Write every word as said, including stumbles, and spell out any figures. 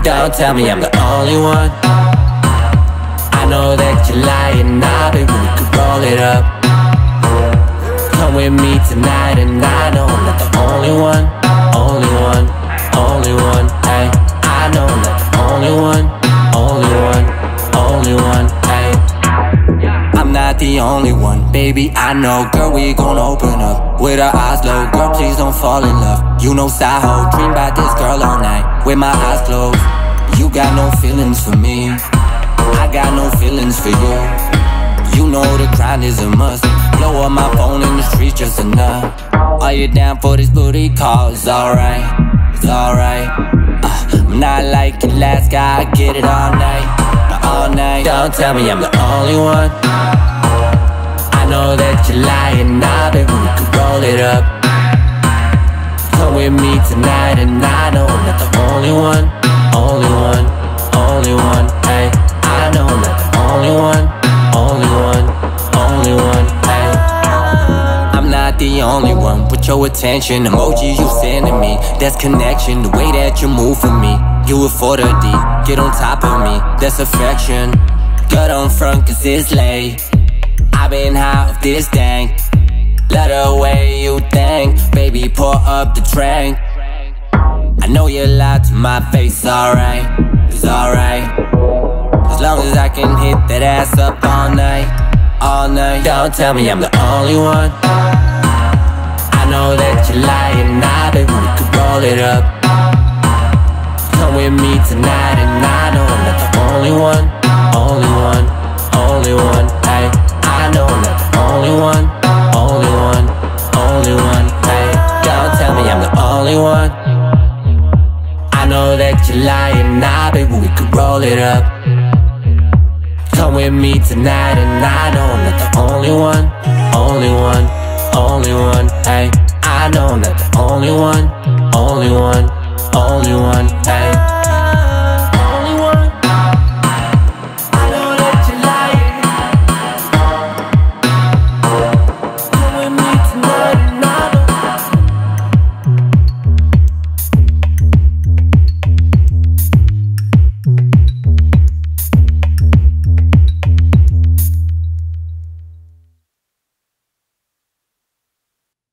Don't tell me I'm the only one. I know that you're lying now, baby, we could roll it up. Come with me tonight and I know I'm not the only one. Only one, only one, ay. I know I'm not the only one. Only one, only one, ay. I'm not the only one, baby, I know. Girl, we gon' open up with her eyes low, girl, please don't fall in love. You know Saho, dream about this girl all night with my eyes closed. You got no feelings for me, I got no feelings for you. You know the grind is a must. Blow up my phone in the street just enough. Are you down for this booty call? It's alright, it's alright. uh, I'm not like the last guy, I get it all night, all night. Don't tell me I'm the only one. I know that you're lying now, baby, we could roll it up. Come with me tonight and I know I'm not the only one. Only one, only one, ay. I know I'm not the only one. Only one, only one, ay. I'm not the only one. Put your attention, emojis you sending me, that's connection, the way that you move for me. You a four to D, get on top of me, that's affection. Gut on front cause it's late, I've been high off this thing. Love the way you think, baby, pour up the drink. I know you lied to my face, alright, it's alright. As long as I can hit that ass up all night, all night. Don't tell me I'm the only one. I know that you're lying now, baby, we could roll it up. Come with me tonight and I know I'm not the only one. Only one, only one, ayy. I know I'm not the only one, only one, only one, hey. Don't tell me I'm the only one. I know that you're lying now, baby, we could roll it up. Come with me tonight and I know I'm not the only one. Only one, only one, hey. I know I'm not the only one. Only one, only one, hey.